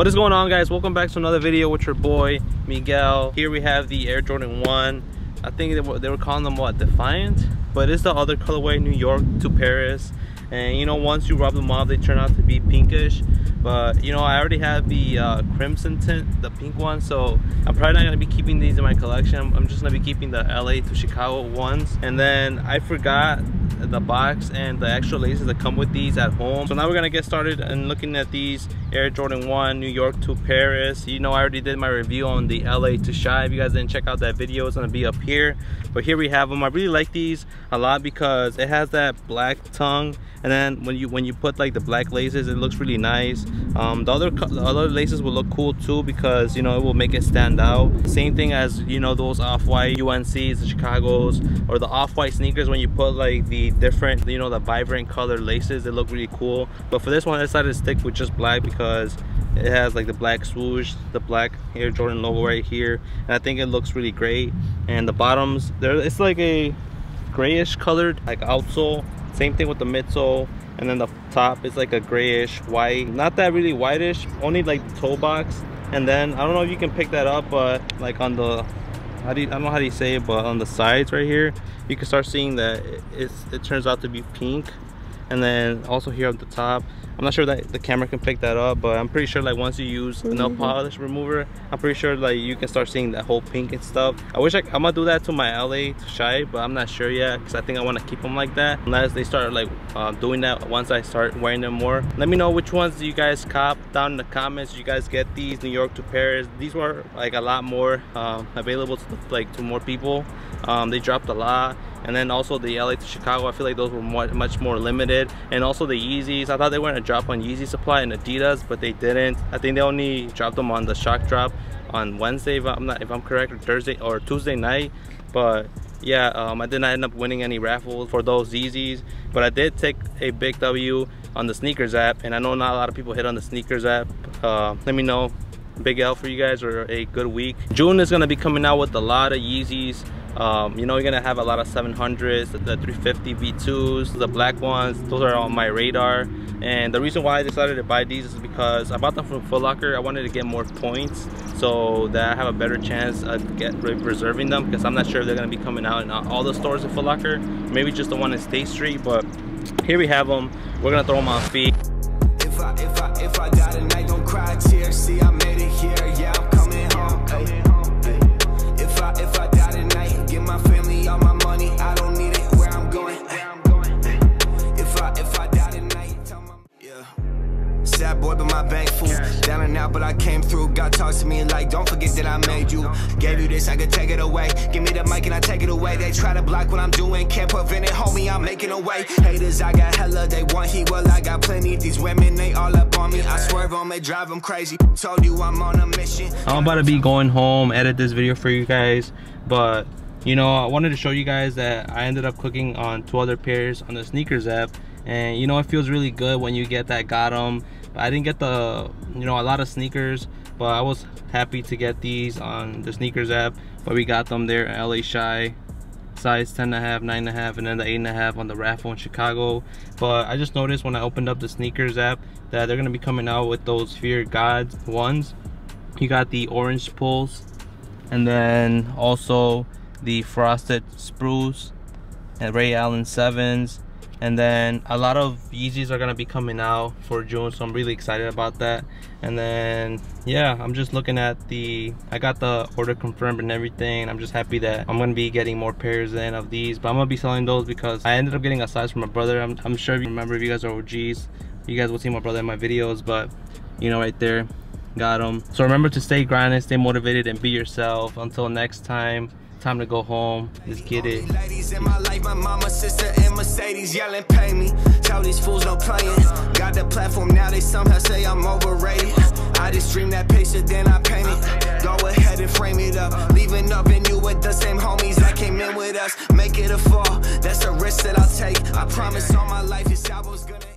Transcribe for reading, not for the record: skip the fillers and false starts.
What is going on, guys? Welcome back to another video with your boy Miguel. Here we have the Air Jordan 1. I think they were calling them what, Defiant, but it's the other colorway, New York to Paris. And you know, once you rub them off, they turn out to be pinkish. But you know, I already have the crimson tint, the pink one, so I'm probably not going to be keeping these in my collection. I'm just going to be keeping the LA to Chicago ones. And then I forgot the box and the extra laces that come with these at home. So now we're going to get started and looking at these Air Jordan 1 New York to Paris. You know, I already did my review on the LA to Shanghai. If you guys didn't check out that video, it's going to be up here. But here we have them. I really like these a lot because it has that black tongue, and then when you put like the black laces, it looks really nice. The other laces will look cool too, because you know, it will make it stand out. Same thing as, you know, those off-white UNCs, the Chicago's, or the off-white sneakers. When you put like the different, you know, the vibrant color laces, they look really cool. But for this one, I decided to stick with just black because it has like the black swoosh, the black Air Jordan logo right here, and I think it looks really great. And the bottoms, it's like a grayish colored like outsole. Same thing with the midsole, and then the top is like a grayish white, not that really whitish, only like the toe box. And then I don't know if you can pick that up, but like on the, I don't know how do you say it, but on the sides right here, you can start seeing that it turns out to be pink. And then also here at the top, I'm not sure that the camera can pick that up, but I'm pretty sure like once you use the nail polish remover, I'm pretty sure like you can start seeing that whole pink and stuff. I wish I'm gonna do that to my LA to Shanghai, but I'm not sure yet because I think I want to keep them like that unless they start like doing that once I start wearing them more. Let me know which ones do you guys cop down in the comments. You guys get these New York to Paris. These were like a lot more available to like to more people. They dropped a lot. And then also the LA to Chicago, I feel like those were much more limited. And also the Yeezys, I thought they were gonna drop on Yeezy Supply and Adidas, but they didn't. I think they only dropped them on the shock drop on Wednesday, if I'm correct, or Thursday or Tuesday night. But yeah, I did not end up winning any raffles for those Yeezys, but I did take a big W on the sneakers app. And I know not a lot of people hit on the sneakers app. Let me know, big L for you guys, or a good week. June is gonna be coming out with a lot of Yeezys. You know, you're gonna have a lot of 700s, the 350 V2s, the black ones. Those are on my radar, and the reason why I decided to buy these is because I bought them from Foot Locker. I wanted to get more points so that I have a better chance of reserving them, because I'm not sure if they're gonna be coming out in all the stores at Foot Locker, maybe just the one in State Street. But here we have them. We're gonna throw them on feet. If I die tonight, don't cry a tear. See, I made it here. Yeah, I'm coming home. Hey. If I die tonight, give my family all my money. I don't need it where I'm going. If I die tonight, tell my yeah. Sad boy, but my bank full. Down and out, but I came through. God talks to me like, don't forget that I made you. Gave you this, I could take it away. Give me the mic and I take it away. They try to block what I'm doing, can't prevent it, homie. I'm making a way. Haters, I got hella. They want heat, well, I got plenty. These women, they all up on me. I swerve on me, drive them crazy. Told you I'm on a mission. I'm about to be going home, edit this video for you guys, but you know, I wanted to show you guys that I ended up clicking on 2 other pairs on the sneakers app. And you know, it feels really good when you get that got them. But I didn't get the, you know, a lot of sneakers, but I was happy to get these on the sneakers app. But we got them there in LA Shy, size 10.5, 9.5, and then the 8.5 on the raffle in Chicago. But I just noticed when I opened up the sneakers app that they're gonna be coming out with those Fear God ones. You got the orange pulse, and then also the frosted spruce and Ray Allen sevens. And then a lot of Yeezys are gonna be coming out for June, so I'm really excited about that. And then yeah, I'm just looking at the, I got the order confirmed and everything, and I'm just happy that I'm gonna be getting more pairs in of these. But I'm gonna be selling those because I ended up getting a size from my brother. I'm sure if you remember, if you guys are OGs, you guys will see my brother in my videos, but you know, right there, got them. So remember to stay grinding, stay motivated, and be yourself. Until next time. Time to go home. Let's get it. Ladies in my life, my mama, sister, and Mercedes yelling, pay me. Tell these fools no playing. Got the platform now, they somehow say I'm overrated. I just dream that picture, then I paint it. Go ahead and frame it up. Leaving up and you with the same homies that came in with us. Make it a fall. That's a risk that I'll take. I promise all my life, this I was gonna.